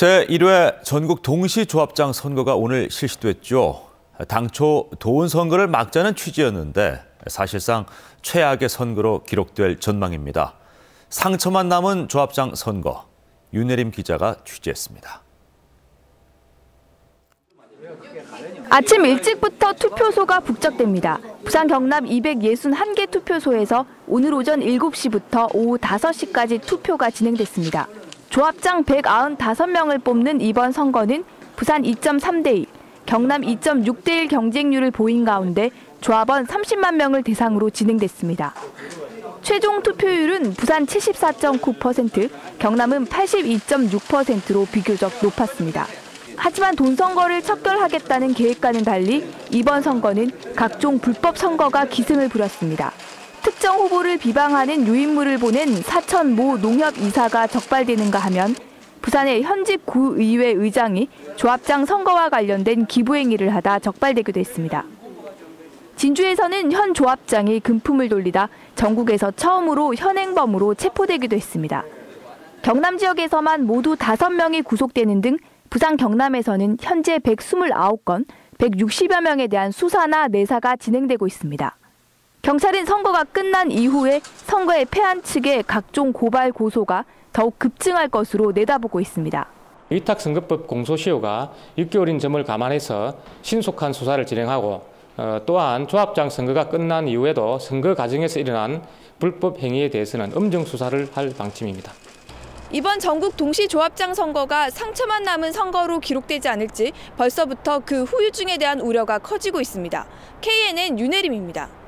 제1회 전국 동시조합장 선거가 오늘 실시됐죠. 당초 도운 선거를 막자는 취지였는데 사실상 최악의 선거로 기록될 전망입니다. 상처만 남은 조합장 선거, 윤혜림 기자가 취재했습니다. 아침 일찍부터 투표소가 북적댑니다. 부산 경남 261개 투표소에서 오늘 오전 7시부터 오후 5시까지 투표가 진행됐습니다. 조합장 195명을 뽑는 이번 선거는 부산 2.3대 2, 경남 2.6대 1 경쟁률을 보인 가운데 조합원 30만 명을 대상으로 진행됐습니다. 최종 투표율은 부산 74.9%, 경남은 82.6%로 비교적 높았습니다. 하지만 돈 선거를 척결하겠다는 계획과는 달리 이번 선거는 각종 불법 선거가 기승을 부렸습니다. 특정 후보를 비방하는 유인물을 보낸 사천 모 농협 이사가 적발되는가 하면 부산의 현직 구의회 의장이 조합장 선거와 관련된 기부 행위를 하다 적발되기도 했습니다. 진주에서는 현 조합장이 금품을 돌리다 전국에서 처음으로 현행범으로 체포되기도 했습니다. 경남 지역에서만 모두 5명이 구속되는 등 부산 경남에서는 현재 129건, 160여 명에 대한 수사나 내사가 진행되고 있습니다. 경찰은 선거가 끝난 이후에 선거에 패한 측의 각종 고발 고소가 더욱 급증할 것으로 내다보고 있습니다. 위탁선거법 공소시효가 6개월인 점을 감안해서 신속한 수사를 진행하고 또한 조합장 선거가 끝난 이후에도 선거 과정에서 일어난 불법 행위에 대해서는 엄정 수사를 할 방침입니다. 이번 전국 동시조합장 선거가 상처만 남은 선거로 기록되지 않을지 벌써부터 그 후유증에 대한 우려가 커지고 있습니다. KNN 윤혜림입니다.